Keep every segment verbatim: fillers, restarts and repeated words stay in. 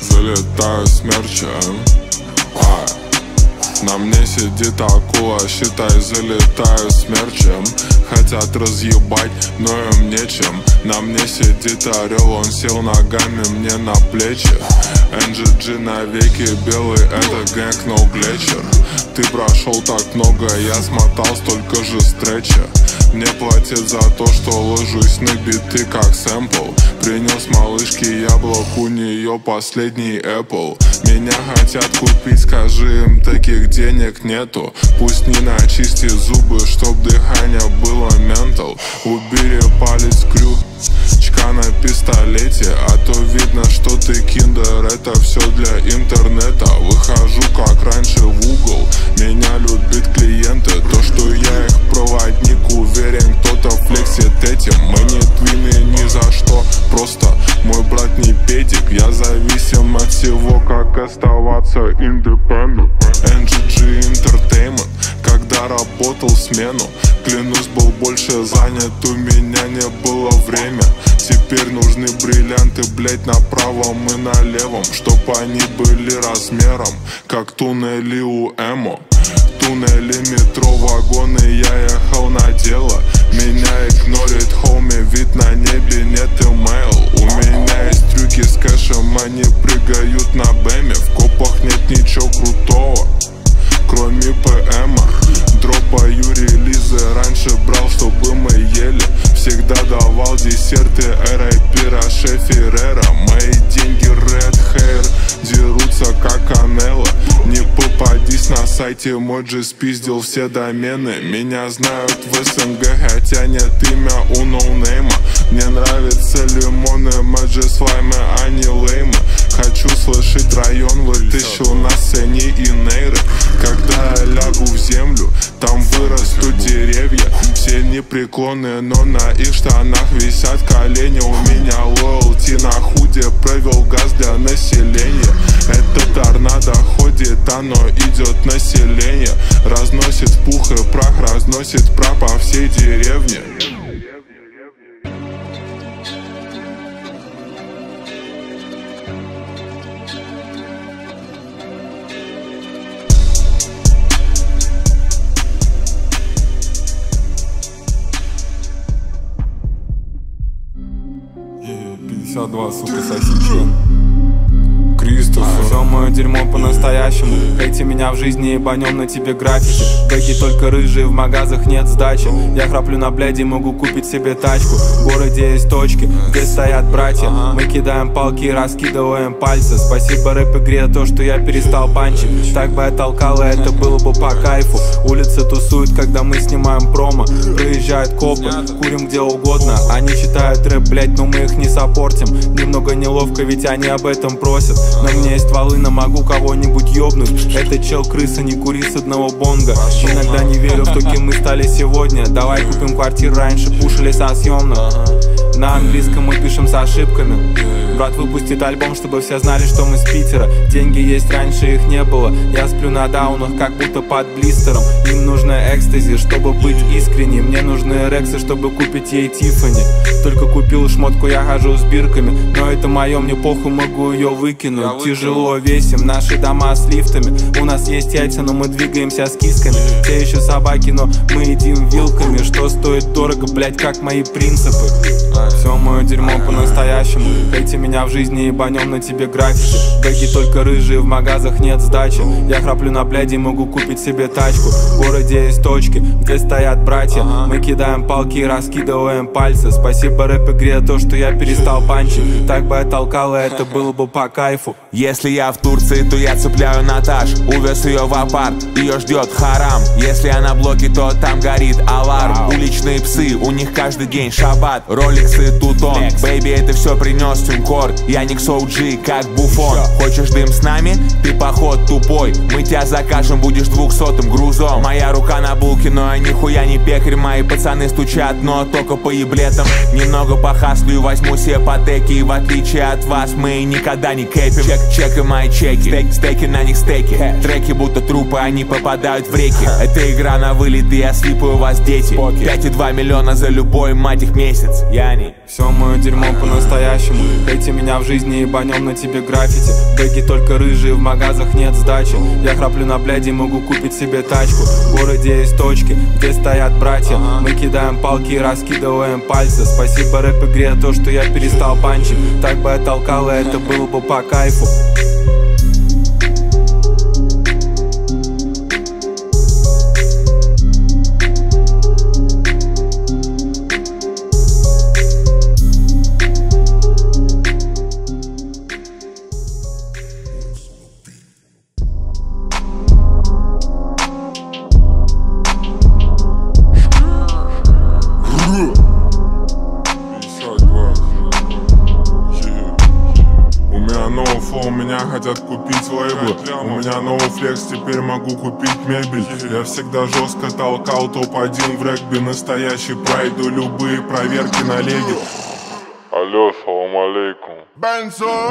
залетаю смерчем. а, На мне сидит акула, считай, залетаю смерчем. Хотят разъебать, но им нечем. На мне сидит орел, он сел ногами мне на плечи. эн джи джи навеки белый, это гэнг, но Gletcher. Ты прошел так много, я смотал столько же стреча. Мне платят за то, что ложусь на биты как сэмпл. Принес малышке яблок, у нее последний Apple. Меня хотят купить, скажи им, таких денег нету. Пусть не начисти зубы, чтоб дыхание было ментал. Убери палец крючка на пистолете, а то видно, что ты киндер, это все для интернета. Выхожу как раньше в угол, меня любят клиенты. То, что я их проводник, уверен, кто-то флексит этим. Мы не твины ни за что, просто мой брат не педик. Я зависим от всего, как оставаться independent. эн джи джи Entertainment, когда работал смену, клянусь, был больше занят, у меня не было время. Теперь нужны бриллианты, блять, на правом и на левом, чтоб они были размером, как туннели у Эмо. Туннели, метро, вагоны, я ехал на дело. Меня игнорит хоми, вид на небе, нет имейл. У меня есть трюки с кэшем, они прыгают на бэме. В копах нет ничего крутого, кроме пэ эма. Дропаю релизы, раньше брал, чтобы мы ели. Всегда давал десерты, эр ай пи Роше Феррера. Мои деньги Red Hair дерутся как Анелла. Не попадись на сайте, Моджи спиздил все домены. Меня знают в эс эн гэ, хотя нет имя у ноунейма. Мне нравятся лимоны, Моджи слаймы, а не леймы. Хочу слышать район, вытащил на сцене и нейры. Когда я лягу в землю, там вырастут деревья. Все непреклонные, но на их штанах висят колени. У меня лоялти на худе, провел газ для населения. Это торнадо ходит, оно идет население. Разносит пух и прах, разносит прах по всей деревне. пятьдесят два, сука, сосичка. Кристофор. Все мое дерьмо по-настоящему. Эти меня в жизни ебанем на тебе граффити. Гэги только рыжие, в магазах нет сдачи. Я храплю на бляди, могу купить себе тачку. В городе есть точки, где стоят братья. Мы кидаем палки и раскидываем пальцы. Спасибо рэп-игре, то, что я перестал панчить. Так бы я толкал, и это было бы по кайфу. Улицы тусуют, когда мы снимаем промо. Проезжают копы, курим где угодно. Они читают рэп, блять, но мы их не саппортим. Немного неловко, ведь они об этом просят. На мне есть волына, могу кого-нибудь ёбнуть. Это чел крыса, не кури с одного бонга. Иногда не верю в то, кем мы стали сегодня. Давай купим квартиру, раньше пушили со съемных. На английском мы пишем с ошибками. Брат выпустит альбом, чтобы все знали, что мы с Питера. Деньги есть, раньше их не было. Я сплю на даунах, как будто под блистером. Им нужно экстази, чтобы быть искренней. Мне нужны рексы, чтобы купить ей Тиффани. Только купил шмотку, я хожу с бирками. Но это мое, мне похуй, могу ее выкинуть. Тяжело весим, наши дома с лифтами. У нас есть яйца, но мы двигаемся с кисками. Те еще собаки, но мы едим вилками. Что стоит дорого, блять, как мои принципы. Все мое дерьмо по-настоящему. Эти меня в жизни ебанем на тебе граффити. Гэги только рыжие, в магазах нет сдачи. Я храплю на бляди, могу купить себе тачку. В городе есть точки, где стоят братья. Мы кидаем палки и раскидываем пальцы. Спасибо рэп-игре, то, что я перестал панчить. Так бы я толкал, и это было бы по кайфу. Если я в Турции, то я цепляю Наташ. Увез ее в апарт, ее ждет харам. Если я на блоке, то там горит аларм. Уличные псы, у них каждый день шаббат. Роликсы тут он, бэйби, это все принес Тюнкор. Я Никс Оу Джи, как Буфон. Хочешь дым с нами? Ты поход тупой. Мы тебя закажем, будешь двухсотым грузом. Моя рука на булке, но я нихуя не пекарь. Мои пацаны стучат, но только по еблетам. Немного похаслю, возьму себе потеки. И в отличие от вас, мы никогда не кэпим. Чек, чек и мои чеки. Стек, стеки, на них стеки. Треки будто трупы, они попадают в реки. Это игра на вылет, и я слипаю вас, дети. пять и два миллиона за любой, мать их, месяц. Я не Все мое дерьмо по-настоящему. Эти меня в жизни и банем на тебе граффити. Бэги только рыжие, в магазах нет сдачи. Я храплю на бляди, могу купить себе тачку. В городе есть точки, где стоят братья. Мы кидаем палки и раскидываем пальцы. Спасибо рэп-игре, то, что я перестал панчить. Так бы я толкал, и это было бы по кайфу. Хотят купить лейблы, у меня новый флекс, теперь могу купить мебель. Я всегда жестко толкал топ один в регби, настоящий пройду любые проверки на леге. Алло, салам алейкум. В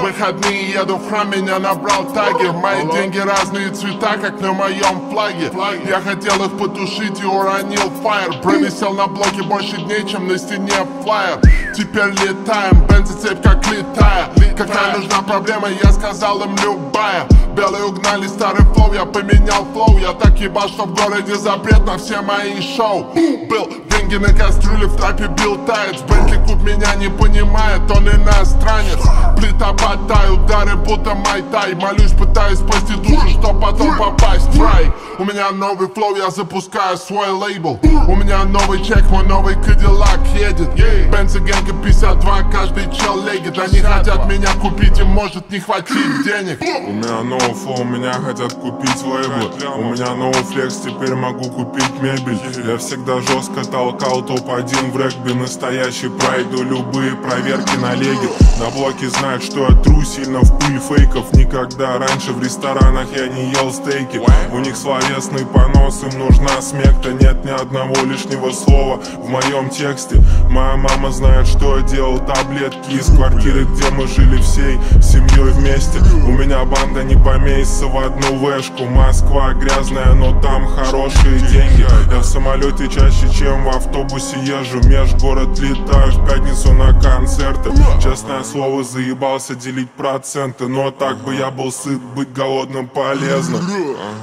выходные еду в храм, меня набрал таги. Мои деньги разные цвета, как на моем флаге. Я хотел их потушить и уронил фаер. Провисел на блоке больше дней, чем на стене флайер. Теперь летаем, бензоцепь как летая. Какая нужна проблема, я сказал им любая. Белые угнали старый флоу, я поменял флоу. Я так ебал, что в городе запрет на все мои шоу. Был деньги на кастрюле, в трапе бил таец. Бентли Куб меня не понимает, он иностранец. Плита ботай, удары будто майтай. Молюсь, пытаюсь спасти душу, чтоб потом попасть в рай. У меня новый флоу, я запускаю свой лейбл. У меня новый чек, мой новый кадиллак едет. Бензи Гэнга пятьдесят два, каждый чел легит. Они хотят меня купить, им может не хватить денег. У меня новый флоу, меня хотят купить лейблы. У меня новый флекс, теперь могу купить мебель. Я всегда жестко толкал топ один в регби, настоящий пройду любые проверки на леге. На блоке знают, что я тру сильно в пыль фейков. Никогда раньше в ресторанах я не ел стейки. У них словесный понос, им нужна смекта. Нет ни одного лишнего слова в моем тексте. Моя мама знает, что я делал таблетки из квартиры, где мы жили всей семьей вместе. У меня банда не поместится в одну вешку. Москва грязная, но там хорошие деньги. Я в самолете чаще, чем в автобусе езжу. Межгород летаю в пятницу на концерты. Честное слово, заебался делить проценты. Но так бы я был сыт, быть голодным полезно.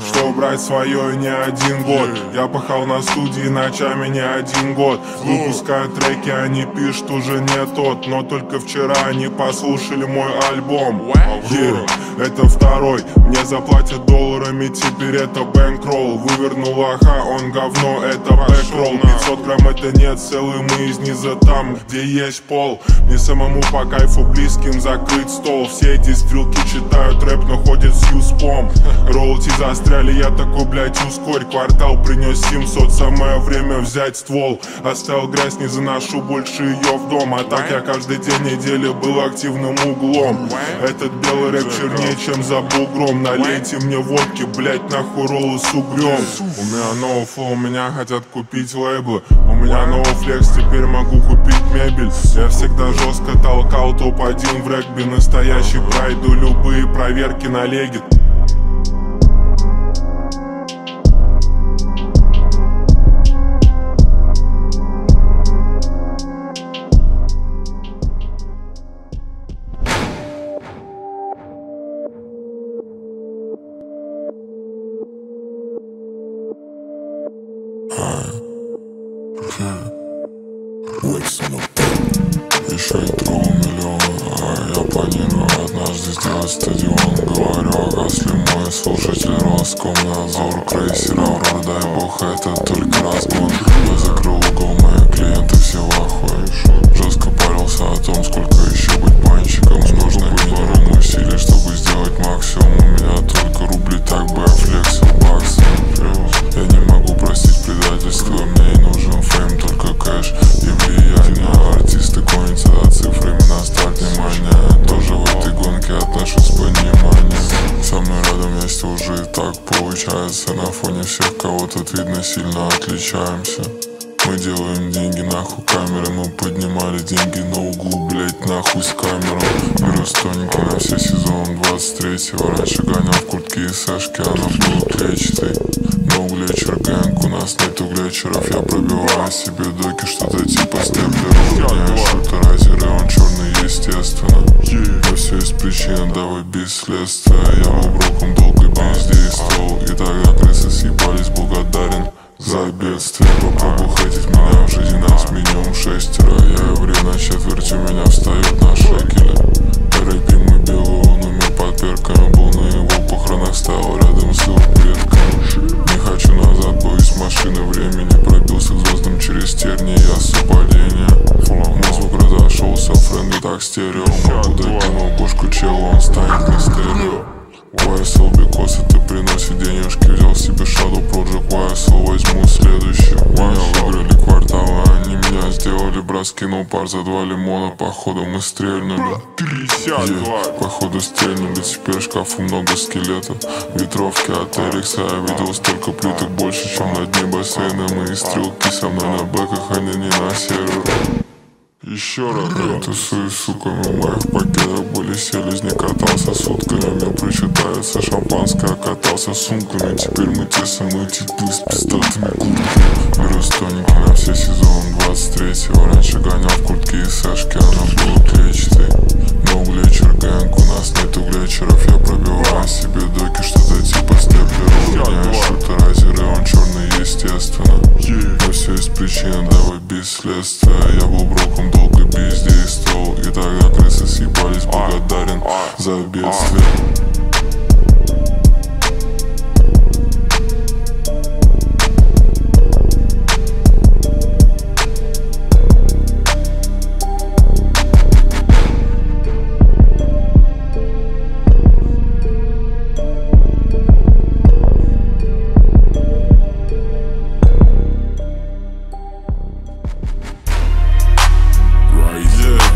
Что брать свое не один год. Я пахал на студии ночами не один год. Выпускаю треки, они пишут уже не тот. Но только вчера они послушали мой альбом. Yeah. Это второй. Мне заплатят долларами, теперь это бэнкролл. Вывернул аха, он говно, это бэкролл. пятьсот грамм это нет, целый мы из низа там, где есть пол. Мне самому по кайфу близким закрыть стол. Все эти стрелки читают рэп, но ходят с юспом. Роулти застряли, я такой, блять, ускорь. Квартал принес семьсот, самое время взять ствол. Оставил грязь, не заношу больше ее в дом. А так я каждый день недели был активным углом. Этот белый рэп чернее, чем за бугром. Налейте мне водки, блять, нахуй роллы с угрём. У меня новый флоу, меня хотят купить лейблы. У меня новый флекс, теперь могу купить мебель. Я всегда жестко толкал топ один в регби, настоящий пройду любые проверки на леге. Раньше гонял в куртке и сашки, она в клетчатой. Но Глетчер Gang, у нас нету глетчеров. Я пробиваю себе доки, что-то типа степлеров. У меня шутерайзер, и он черный, естественно. Но все есть причина, давай без следствия. Я был броком долго и бездействовал, и тогда крысы съебались, благодарен за бедствие. Попробуй хейтить меня, в жизни нас минимум шестеро. Я еврей на четверть, у меня встают на шекеля. рэп мы белый, он у меня под перками был, на его похоронах стоял рядом с его предками. Не хочу назад, боюсь машины времени, пробился к звездам через тернии, я совпадение. Мой звук разошелся, Friendly Thug стерео. Могу дать ему кошку челу, он станет мистерио. уай эс эл бикосы, ты приносишь денежки, взял себе Shadow Project уай эс эл, возьму следующий. Меня выиграли кварталы, они меня сделали броски, но пар за два лимона, походу мы стрельнули. Yeah. Походу стрельнули, теперь в шкафу много скелетов. Ветровки от Эрикса, я видел столько плиток, больше, чем на дне бассейна. Мои стрелки со мной на бэках, они не на сервере. Еще раз тусую, сука, в моих пакетах были селезни, катался сутками, мне причитается шампанское, катался сумками, теперь мы те самые типы с пистолетами куртками. Беру стоники на все сезон двадцать третьего, раньше гонял в куртке и сэшки, она была клетчатой. Но Глетчер Гэнг, у нас нету глетчеров, я пробиваю себе доки, что-то типа степлеров. У меня шутерайзер, и он черный, естественно. Но все есть причина, давай без следствия. Я был броком долго бездействовал, и тогда крысы съебались, благодарен за бедствие.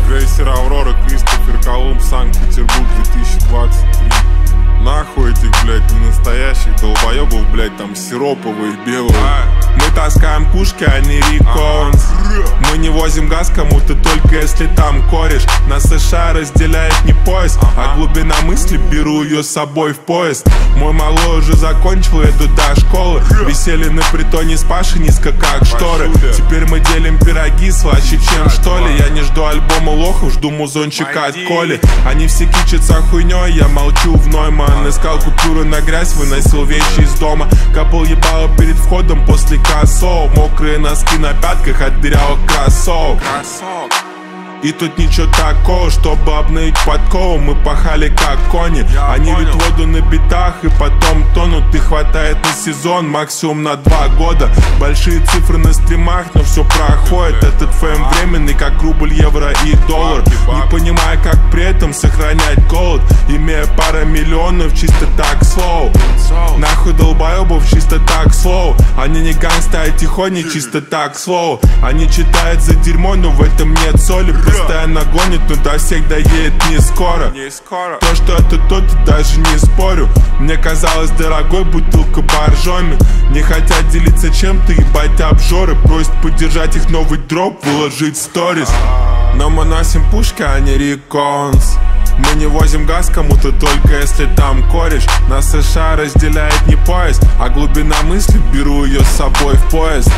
Гретчер Аврора, Кристофер Колумб, Санкт-Петербург, две тысячи двадцать третий. Нахуй этих, блядь, ненастоящих долбоебов, блядь, там сироповые, белые. Мы таскаем пушки, а не реконс. Мы не возим газ кому-то, только если там кореш. Нас США разделяет не поезд, а глубина мысли, беру ее с собой в поезд. Мой малой уже закончил эту до школы. Висели на притоне с Пашей низко, как шторы. Теперь мы делим пироги слаще, чем что ли. Я не жду альбома лохов, жду музончика от Коли. Они все кичатся хуйней, я молчу в Нойман. Искал купюры на грязь, выносил вещи из дома. Капал ебало перед входом после косо. Мокрые носки на пятках от дырявых кроссовок. И тут ничего такого, чтобы обновить подкову, мы пахали как кони. Я Они понял. ведь воду на битах и потом тонут, и хватает на сезон, максимум на два года. Большие цифры на стримах, но все проходит. Этот фейм временный, как рубль, евро и доллар. Не понимая, как при этом сохранять голод, имея пара миллионов, чисто так слоу. Нахуй долбоебов, чисто так слоу. Они не гангста, а тихони, чисто так слоу. Они читают за дерьмо, но в этом нет соли. Постоянно гонит, но до всех доедет не скоро. не скоро То, что это тот, даже не спорю. Мне казалось дорогой бутылка боржоми. Не хотят делиться чем-то, ебать обжоры. Просят поддержать их новый дроп, выложить сторис. Но мы носим пушки, а не реконс. Мы не возим газ кому-то, только если там кореш. Нас США разделяет не поезд, а глубина мысли, беру ее с собой в поезд.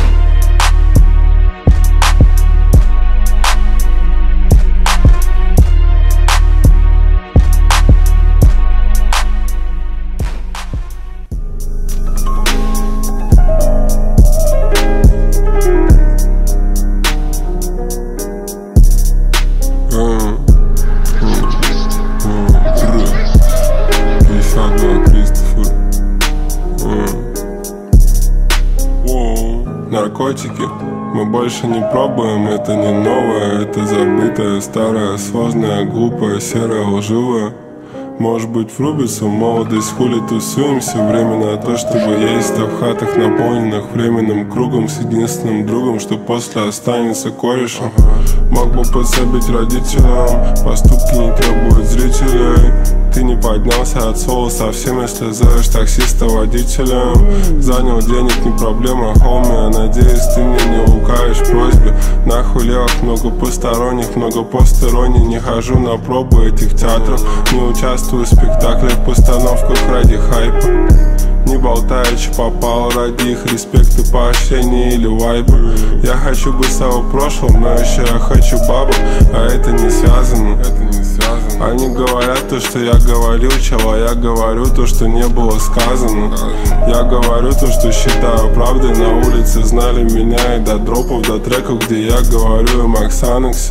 Наркотики мы больше не пробуем, это не новое, это забытое, старое, сложное, глупое, серое, лживое. Может быть врубится в молодость, хули тусуемся, время на то, чтобы есть, а в хатах, наполненных временным кругом, с единственным другом, что после останется корешем. Мог бы подсобить родителям, поступки не требуют зрителей. Ты не поднялся от соло совсем, если зовешь таксиста водителем. Занял денег, не проблема, хоми, надеюсь, ты мне не лукаешь просьбе. Нахуй левых, много посторонних, много посторонних. Не хожу на пробы этих театров, не участвую в спектаклях, постановках ради хайпа. Не болтай, че попал, ради их респекты, поощрения или вайбы. Я хочу быть самым прошлым, но еще я хочу бабу, а это не связано. Они говорят то, что я говорил, чела, я говорю то, что не было сказано. Я говорю то, что считаю правдой, на улице знали меня и до дропов, до треков, где я говорю им Оксанекс.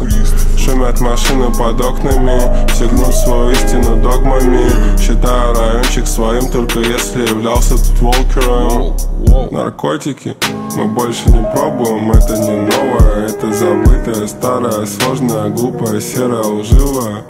Шумят машины под окнами, все гнут свою истину догмами. Считаю райончик своим, только если являлся тут волкером. Наркотики мы больше не пробуем, это не новое, это забытое, старое, сложное, глупое, серое, лживое.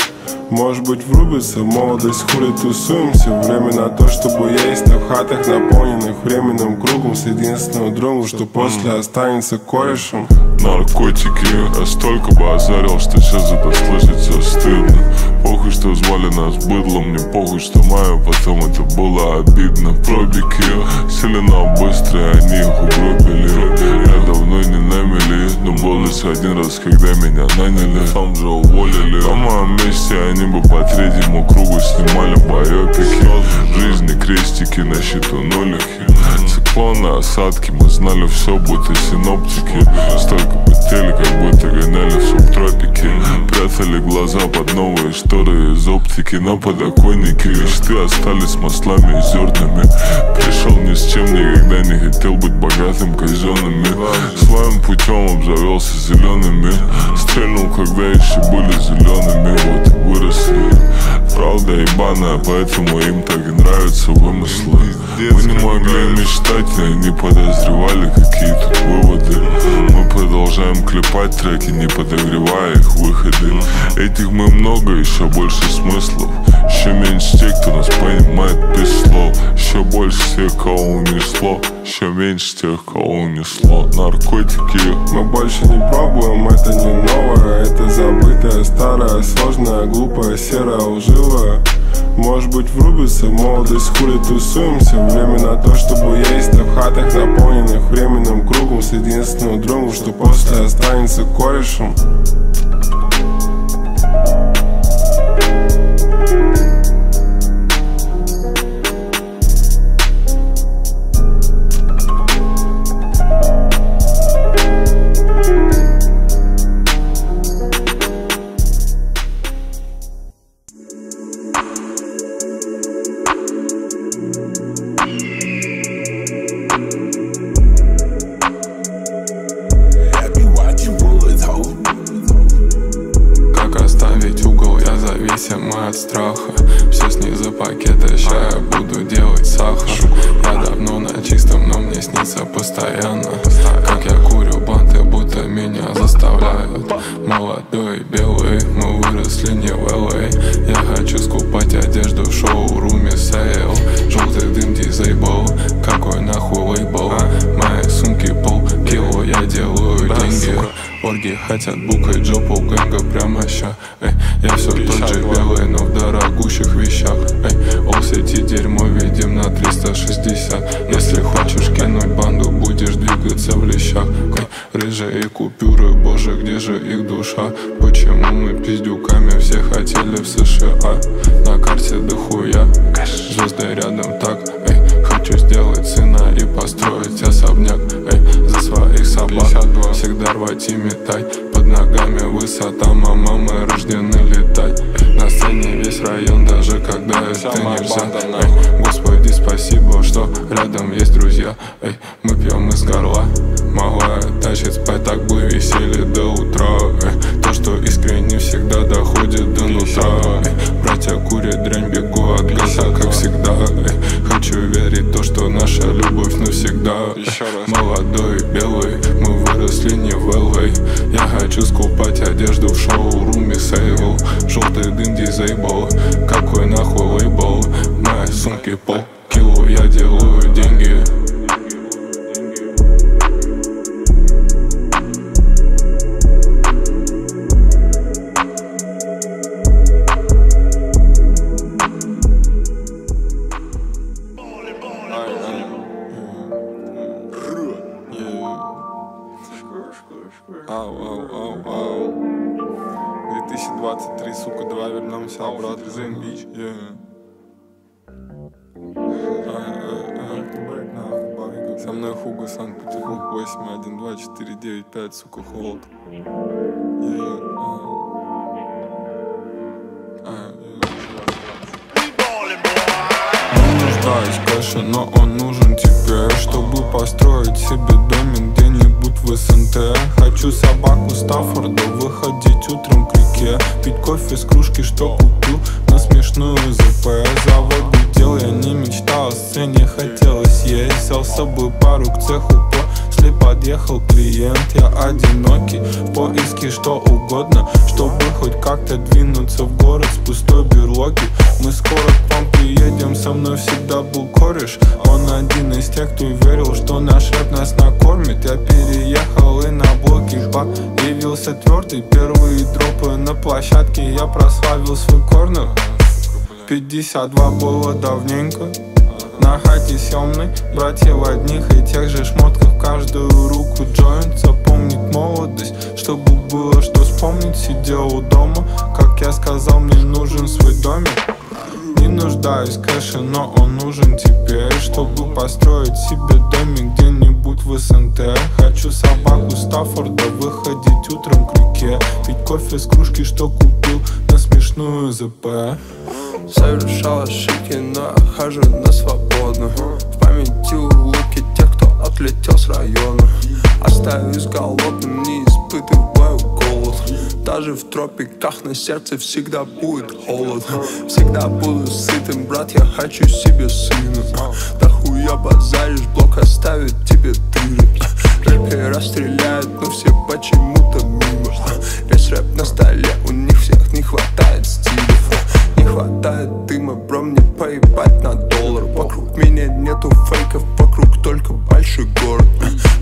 Может быть врубиться, молодость хули тусуемся. Время на то, чтобы есть, но в хатах наполненных временным кругом с единственным другом, что после останется корешем. Наркотики, я столько базарил, что сейчас это слышится стыдно. Похуй, что звали нас быдлом, не похуй, что маю, потом это было обидно. Пробики сели нам быстро, они их угробили. Я давно не намели, но был лишь один раз, когда меня наняли. Там же уволили, на моем месте они бы по третьему кругу снимали байопики. Жизни крестики на счету нулики. Циклоны, осадки, мы знали все, будто синоптики. Столько потели, как будто гоняли в субтропики. Прятали глаза под новые шторы из оптики. На подоконнике мечты остались маслами и зернами. Пришел ни с чем, никогда не хотел быть богатым казенными. Своим путем обзавелся зелеными. Стрельнул, когда еще были зелеными, вот и выросли. Правда ебаная, поэтому им так и нравятся вымыслы. Мы не могли мечтать, но не подозревали, какие тут выводы. Мы продолжаем клепать треки, не подогревая их выходы. Этих мы много, еще больше смыслов. Еще меньше тех, кто нас понимает без слов. Еще больше тех, кого унесло. Еще меньше тех, кого унесло. Наркотики мы больше не пробуем, это не новое, это забытое, старое, сложное, глупое, серое, лживое. Может быть врубиться, молодость хули тусуемся. Время на то, чтобы есть, а в хатах наполненных временным кругом с единственным другом, что после останется корешем. От страха, все снизу пакета, ща я буду делать сахар. Я давно на чистом, но мне снится постоянно, как я курю банты, будто меня заставляют. Молодой, белый, мы выросли не в эл эй. Я хочу скупать одежду в шоуруме сейл. Желтый дым дизейбл, какой нахуй лейбл. Мои сумки полкило, я делаю деньги. Орги хотят букать джопу гэнга прямо ща. Эй, я все тот же белый, но в дорогущих вещах. Эй, ол сети дерьмо видим на триста шестьдесят. Если хочешь кинуть банду, будешь двигаться в лещах. Эй, рыжие купюры, боже, где же их душа? Почему мы пиздюками все хотели в США? На карте дохуя, звезды рядом так. Эй, хочу сделать сына и построить особняк. Эй, за своих собак всегда рвать и метать. Под ногами высота, мама, мы рождены летать. На сцене весь район, даже когда это нельзя. Эй, Господи, спасибо, что рядом есть друзья. Эй, мы пьем из горла, малая тащит спать, так бы висели до утра. Эй, то, что искренне всегда доходит до нутра. Эй, братья курят дрянь, бегу от газа, как всегда. Эй, хочу верить то, что наша любовь навсегда. Эй, молодой, белый, мы выросли не в эл эй. Я хочу скупать одежду в шоуруме сейл. Желтый дым дизейбл, какой нахуй лейбл. Мои сумки полкило, я делаю деньги. двадцать три, сука, два, вернемся обратно. мной Хуго, Санкт-Петербург, восемь один два четыре девять пять, сука, холод. Нуждаюсь в кэше, но он нужен теперь, чтобы построить себе домик где-нибудь в СНТ. Хочу собаку Стаффорда, выходить утром к реке, пить кофе с кружки, что купил на смешную ЗП. Завод гудел, я не мечтал о сцене, хотелось есть. Взял с собой пару к цеху, после подъехал клиент. Я одинокий, в поиске что угодно, чтобы хоть как-то двинуться в город с пустой берлоги. Мы скоро к вам приедем, со мной всегда был кореш. Он один из тех, кто верил, что наш рэп нас накормит. Я переехал и на блоке появился твердый. Первые дропы на площадке, я прославил свой корнер. Пятьдесят два было давненько. На хате съемной, братья в одних и тех же шмотках, каждую руку джойнт. Запомнить молодость, чтобы было что вспомнить. Сидел у дома, как я сказал, мне нужен свой домик. Не нуждаюсь в кэше, но он нужен теперь, чтобы построить себе домик где-нибудь в СНТ. Хочу собаку Стаффорда, выходить утром к реке, пить кофе с кружки, что купил на смешную ЗП. Совершал ошибки, но хожу на свободную. В памяти улыбки тех, кто отлетел с района. Остаюсь голодным, не испытываю голод. Даже в тропиках на сердце всегда будет холод. Всегда буду сытым, брат, я хочу себе сына. Да хуя базаришь, блок оставит тебе дыры. Рэперы стреляют, но все почему-то мимо. Весь рэп на столе, у них всех не хватает стилев. Не хватает дыма, бро, мне поебать на доллар. Вокруг меня нету фейков, вокруг только большой город.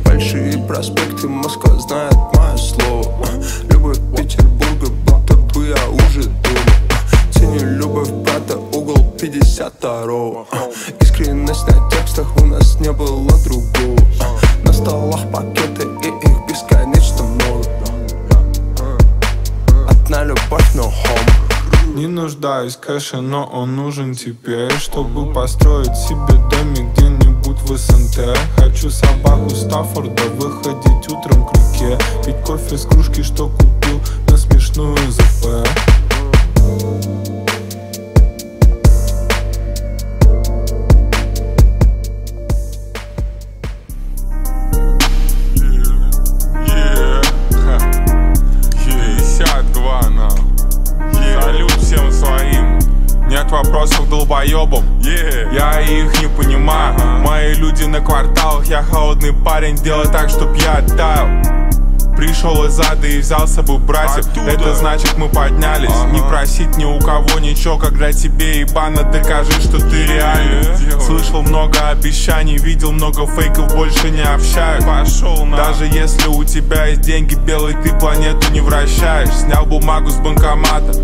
Большие проспекты, Москва знает мое слово. Любовь Петербурга, будто бы я уже дома. Ценю любовь брата, угол пятьдесят второго. Искренность на текстах, у нас не было другого. На столах пакеты и их бесконечно много. Одна любовь, но home. Не нуждаюсь в кэше, но он нужен теперь, чтобы построить себе домик где-нибудь в СНТ. Хочу собаку Стаффорда, выходить утром к реке, пить кофе с кружки, что купил на смешную ЗП. Вопросов долбоебом, yeah. Я их не понимаю, uh-huh. Мои люди на кварталах, я холодный парень, делай так, чтоб я оттаял. Пришел из ада и взял с собой братьев. Оттуда. Это значит мы поднялись, uh-huh. Не просить ни у кого ничего, когда тебе ебано, докажи, что ты реальный, yeah. Слышал много обещаний, видел много фейков, больше не общаюсь. Пошел на. Даже если у тебя есть деньги белые, ты планету не вращаешь. Снял бумагу с банкомата,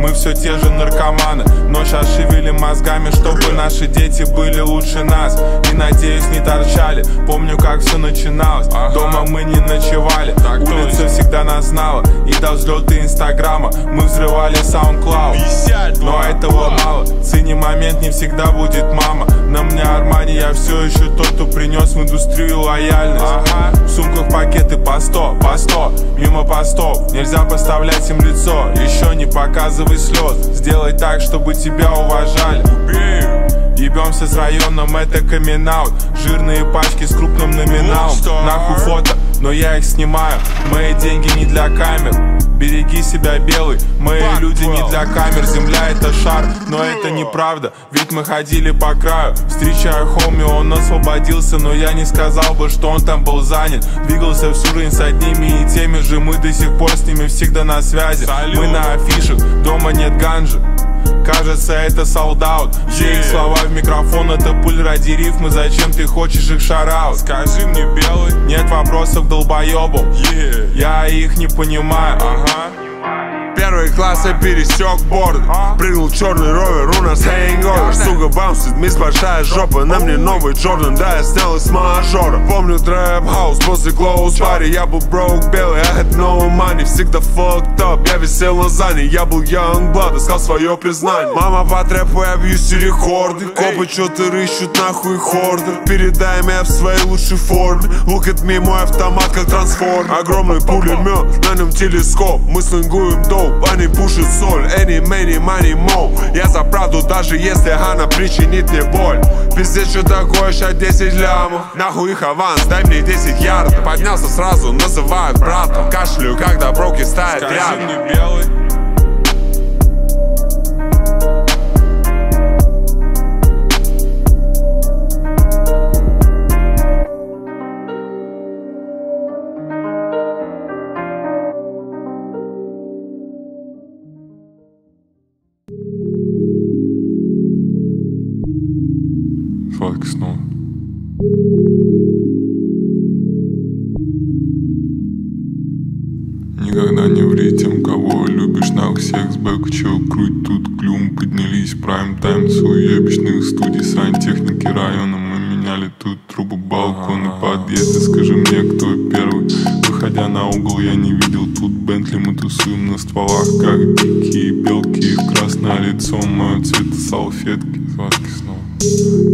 мы все те же наркоманы, но сейчас шевели мозгами, чтобы наши дети были лучше нас. И надеюсь не торчали, помню как все начиналось, ага. Дома мы не ночевали, так улица точно всегда нас знала. И до взлета инстаграма мы взрывали SoundCloud. Но этого мало, цени момент, не всегда будет мама. На мне Армани, я все еще тот, кто принес в индустрию лояльность, ага. В сумках пакеты по сто, по сто, мимо постов, нельзя поставлять им лицо. Еще не показывай слез, сделай так, чтобы тебя уважали. Ебемся с районом, это камин-аут. Жирные пачки с крупным номиналом. Нахуй фото, но я их снимаю. Мои деньги не для камер. Береги себя, белый. Мои люди не для камер. Земля это шар, но это неправда, ведь мы ходили по краю. Встречаю хоми, он освободился, но я не сказал бы, что он там был занят. Двигался всю жизнь с одними и теми же. Мы до сих пор с ними всегда на связи. Мы на афишах, дома нет ганжи. Кажется, это солдаут. Все их слова в микрофон, это пыль ради рифмы. Зачем ты хочешь их шараут? Скажи мне, белый, нет вопросов долбоебов, yeah. Я их не понимаю, ага. Первый класс я пересек борды, прыгнул черный ровер, у нас hangover. Сука бамсит, мисс большая жопа, на мне новый Джордан, да я снял из мажора. Помню трэп-хаус после клоус-пари, я был broke белый, I had no money. Всегда fucked up, я висел на зане, я был young blood, искал свое признание. Мама по трэпу, я бьюсь рекорды, копы что-то рыщут нахуй хорды. Передай меня в своей лучшей форме, look at me, мой автомат как трансформ. Огромный пулемет, на нем телескоп, мы слингуем доп, они пушат соль. Any, many, money, mo, я за правду, даже если она причинит мне боль. Пиздец, что такое, ща десять лямов, нахуй их аванс, дай мне десять ярдов. Поднялся сразу, называют братом, кашляю, когда броки ставят рядом. Сладких снов. Никогда не ври тем, кого любишь. Нак, секс, бэк, чел, круть, тут клюм. Поднялись прайм-тайм суебищных студий, сантехники района. Мы меняли тут трубы, балконы, подъезды. Скажи мне, кто первый? Выходя на угол, я не видел тут Бентли. Мы тусуем на стволах, как дикие белки. Красное лицо, мое цвета салфетки. Сладких снов.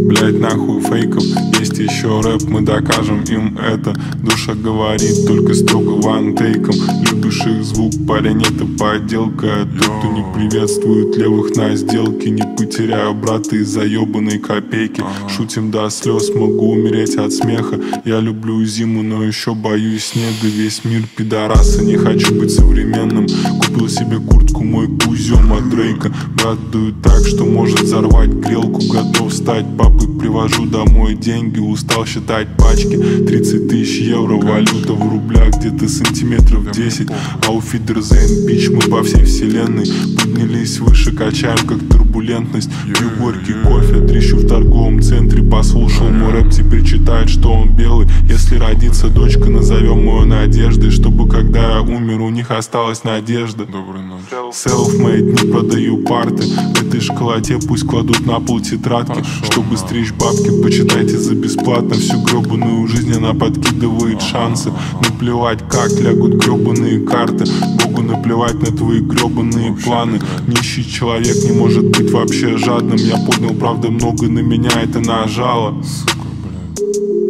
Блять, нахуй фейков, есть еще рэп, мы докажем им это. Душа говорит только строго вантейком. Любишь их звук, парень, это подделка. Тот, кто не приветствует левых на сделке. Не потеряю брата из-за ебаной копейки. Шутим до слез, могу умереть от смеха. Я люблю зиму, но еще боюсь снега. Весь мир пидораса, не хочу быть современным. Купил себе куртку, мой кузем от Дрейка. Брат дует так, что может взорвать грелку. Готов стать папой, привожу домой деньги. Устал считать пачки. Тридцать тысяч евро, валюта в рублях. Где-то сантиметров десять. Auf Wiedersehen, бич, мы по всей вселенной. Поднялись выше, качаем как турбулентность. Пью горький кофе, трещу в торговом центре. Послушал мой рэп, теперь читает, что он белый. Если родится дочка, назовем ее Надеждой, чтобы когда я умер, у них осталась надежда. Доброй ночи. Self-made, не продаю парты. В этой школоте пусть кладут на пол тетрадки. Чтобы стричь бабки, почитайте за бесплатно. Всю гребаную жизнь она подкидывает шансы. Наплевать, как лягут гребаные карты. Богу наплевать на твои гребаные планы. Нищий человек не может быть вообще жадным. Я понял, правда, много на меня это нажало.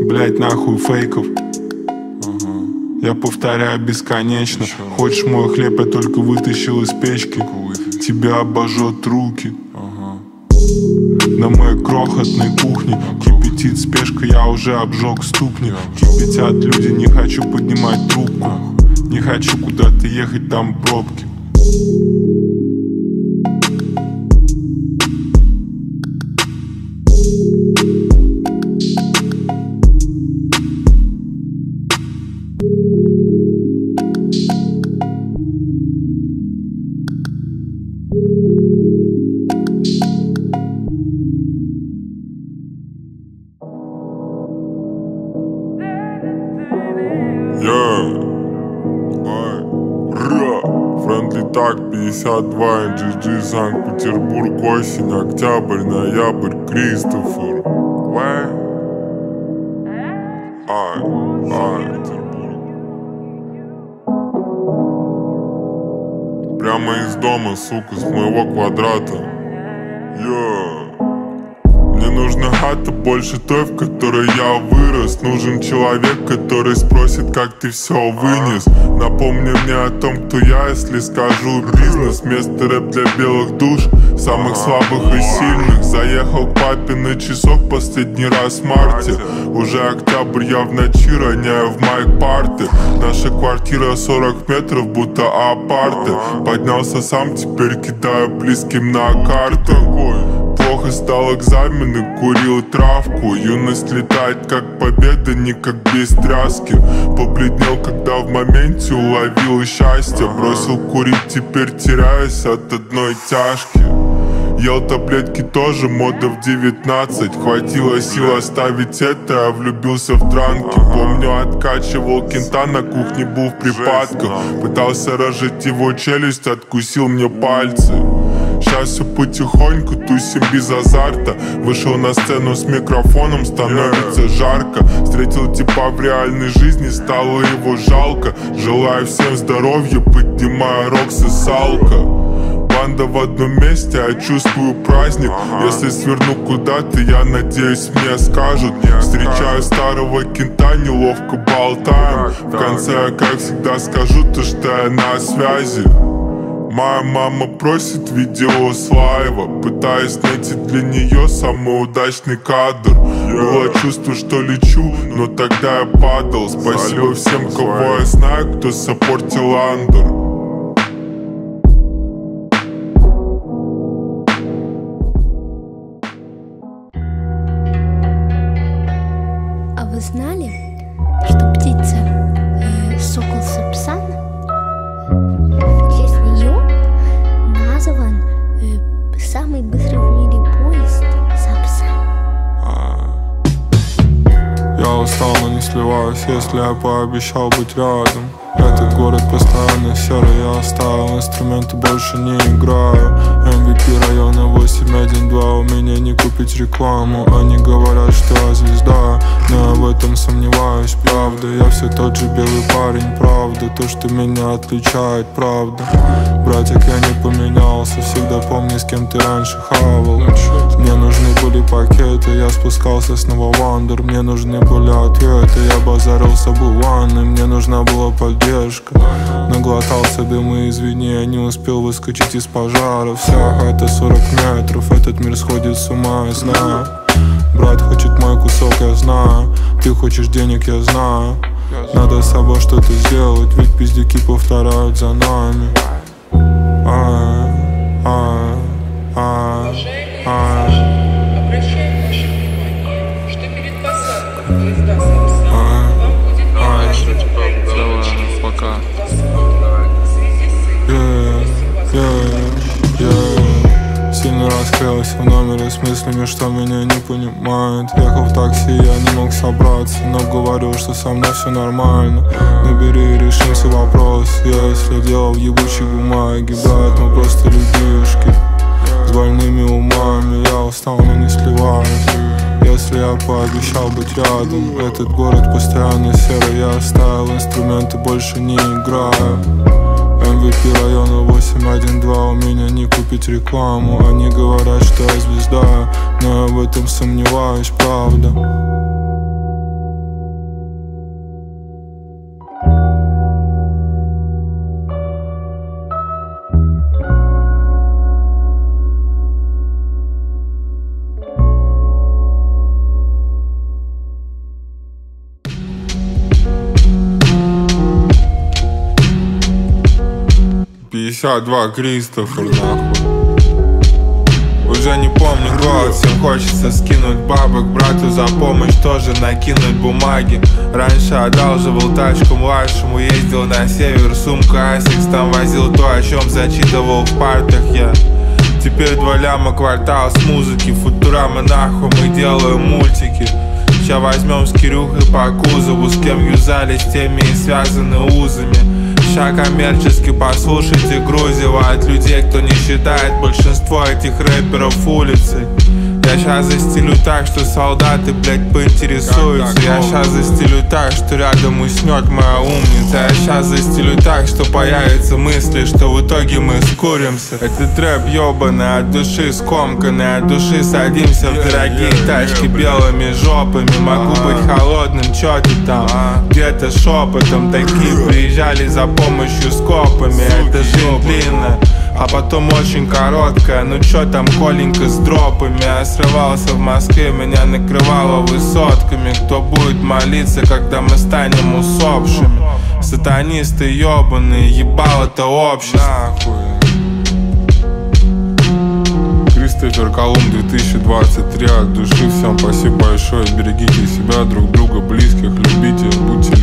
Блять, нахуй фейков. Я повторяю бесконечно. Хочешь мой хлеб, я только вытащил из печки. Тебя обожжет руки. На моей крохотной кухне кипятит спешка, я уже обжег ступни. Кипятят люди, не хочу поднимать трубку. Не хочу куда-то ехать, там пробки. пятьдесят два эн джи джи, Санкт-Петербург, осень, октябрь, ноябрь, Кристофор. Ай, ай. Прямо из дома, сука, с моего квадрата. Yeah. Мне нужна хата больше той, в которой я вырос. Нужен человек, который спросит, как ты все вынес. Напомни мне о том, кто я, если скажу бизнес. Место рэп для белых душ, самых слабых и сильных. Заехал к папе на часок последний раз в марте. Уже октябрь, я в ночи роняю в майк парты. Наша квартира сорок метров, будто апарты. Поднялся сам, теперь кидаю близким на карты. Плохо стал экзамены, курил травку. Юность летает, как победа, не как без тряски. Побледнел, когда в моменте уловил счастье. Бросил курить, теперь теряюсь от одной тяжки. Ел-таблетки тоже мода в девятнадцать. Хватило сил оставить это, я влюбился в дранки. Помню, откачивал кента на кухне, был в припадках. Пытался разжать его челюсть, откусил мне пальцы. Сейчас все потихоньку, тусим без азарта. Вышел на сцену с микрофоном, становится жарко. Встретил типа в реальной жизни, стало его жалко. Желаю всем здоровья, поднимаю рог с сосалка. Банда в одном месте, я чувствую праздник. Ага. Если сверну куда-то, я надеюсь, мне скажут. Мне Встречаю скажут. Старого кента, неловко болтаем. В конце я, как всегда, скажу то, что я на связи. Моя мама просит видео с лайва, пытаюсь найти для нее самый удачный кадр. Было чувство, что лечу, но тогда я падал. Спасибо всем, кого я знаю, кто саппортил андер. А вы знали, что птица э, сокол сапсан? Назван э, самый быстрый в мире поезд Сапсан. Я устал, но не сливаюсь, если я пообещал быть рядом. Этот город постоянно серый, я оставил инструменты, больше не играю. эм ви пи района восемь один два, у меня не купить рекламу. Они говорят, что я звезда, но я в этом сомневаюсь, правда. Я все тот же белый парень, правда, то, что меня отличает, правда. Братик, я не поменялся, всегда помни, с кем ты раньше хавал. Мне нужны были пакеты, я спускался снова в андер. Мне нужны были ответы, я базарил с собой в ванной, мне нужна была поддержка. Наглотался дыма, извини, я не успел выскочить из пожара. Вся хата сорок метров, этот мир сходит с ума, я знаю. Брат хочет мой кусок, я знаю. Ты хочешь денег, я знаю. Надо с собой что-то сделать, ведь пиздюки повторяют за нами. А, а, а, а. Обращаю ваше внимание, что перед посадкой поезда Сапсан вам будет необходимо проделать. Пока. Yeah, yeah, yeah. Сильно расклеился в номере с мыслями, что меня не понимают. Ехал в такси, я не мог собраться, но говорил, что со мной все нормально. Набери, решим все вопрос, если дело в ебучей бумаге. Брат, мы просто людишки с больными умами. Я устал, но не сливаюсь. Если я пообещал быть рядом, этот город постоянно серый, я оставил инструменты, больше не играю. эм ви пи района восемь один два, у меня не купить рекламу. Они говорят, что я звезда, но я в этом сомневаюсь, правда. пятьдесят два Кристофор, нахуй. Уже не помню год, всем хочется скинуть бабок. Брату за помощь тоже накинуть бумаги. Раньше одалживал тачку младшему, ездил на север, сумка асикс, там возил то, о чем зачитывал в партах я. Теперь два ляма квартал с музыки, футурама нахуй, мы делаем мультики. Ща возьмем с Кирюхой по кузову, с кем юзали, с теми и связаны узами. Ща коммерчески послушайте грузево от людей, кто не считает большинство этих рэперов улицы. Я ща застелю так, что солдаты, блять, поинтересуются. Я ща застелю так, что рядом уснет моя умница. Я ща застелю так, что появятся мысли, что в итоге мы скуримся. Этот рэп ёбаный, от души скомканный, от души садимся в дорогие тачки белыми жопами. Могу быть холодным, чё ты там? Где-то шепотом такие приезжали за помощью с копами. Это жизнь длинная, а потом очень короткая. Ну чё там, Коленька, с дропами? Я срывался в Москве, меня накрывало высотками. Кто будет молиться, когда мы станем усопшими? Сатанисты ёбаные, ебало-то общество. Кристофер Колумб две тысячи двадцать три. От души всем спасибо большое. Берегите себя, друг друга, близких, любите, будьте